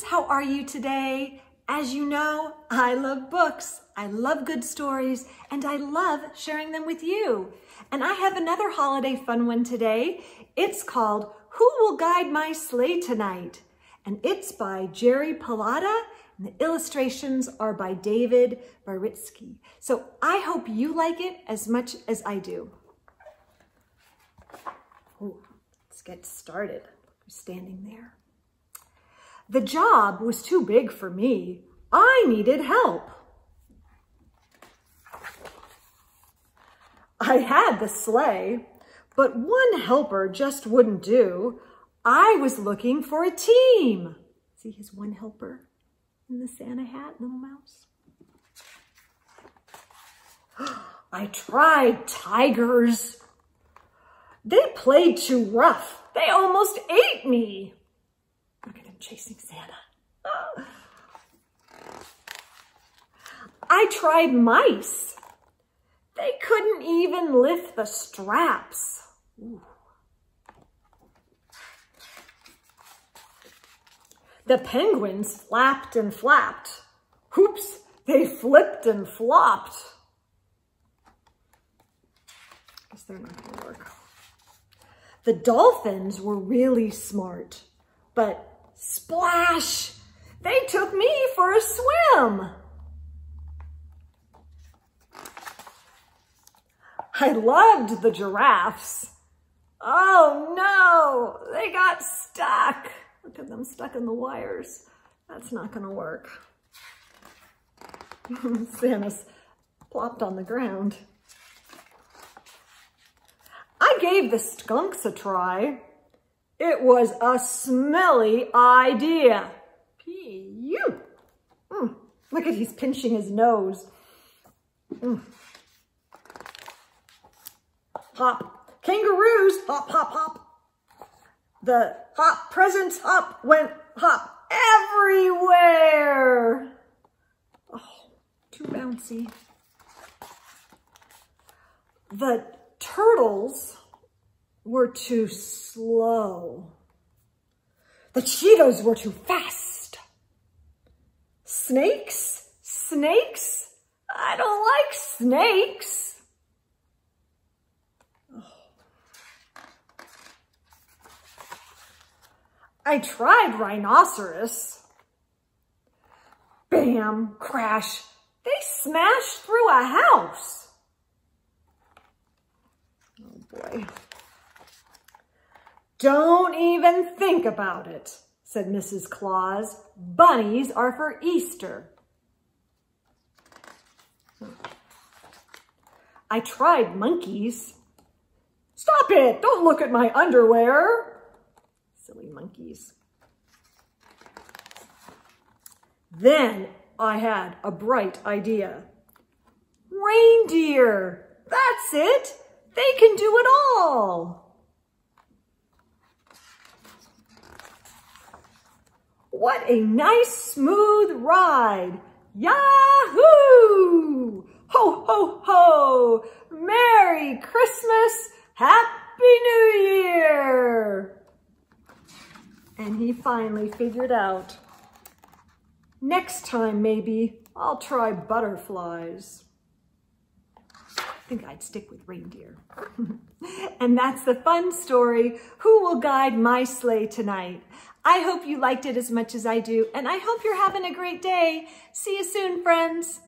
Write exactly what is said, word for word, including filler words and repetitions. friends, how are you today? As you know, I love books, I love good stories, and I love sharing them with you. And I have another holiday fun one today. It's called Who Will Guide My Sleigh Tonight? And it's by Jerry Pallotta, and the illustrations are by David Biedrzycki. So I hope you like it as much as I do. Ooh, let's get started. We're standing there. The job was too big for me. I needed help. I had the sleigh, but one helper just wouldn't do. I was looking for a team. See his one helper in the Santa hat, little mouse? I tried tigers. They played too rough. They almost ate me. Look at him chasing Santa. Oh. I tried mice. They couldn't even lift the straps. Ooh. The penguins flapped and flapped. Oops, they flipped and flopped. Guess they're not gonna work. The dolphins were really smart, but splash! They took me for a swim. I loved the giraffes. Oh no, they got stuck. Look at them stuck in the wires. That's not gonna work. Santa's plopped on the ground. I gave the skunks a try. It was a smelly idea. P U. Mm. Look at, he's pinching his nose. Mm. Hop. Kangaroos, hop, hop, hop. The hop presents hop went hop everywhere. Oh, too bouncy. The turtles were too slow. The Cheetos were too fast. Snakes? Snakes? I don't like snakes. I tried rhinoceros. Bam, crash. They smashed through a house. Oh boy. Don't even think about it, said Missus Claus. Bunnies are for Easter. I tried monkeys. Stop it, don't look at my underwear. Silly monkeys. Then I had a bright idea. Reindeer, that's it. They can do it all. What a nice smooth ride. Yahoo! Ho, ho, ho. Merry Christmas. Happy New Year. And he finally figured out, next time maybe I'll try butterflies. I think I'd stick with reindeer. And that's the fun story, Who Will Guide My Sleigh Tonight? I hope you liked it as much as I do, and I hope you're having a great day. See you soon, friends.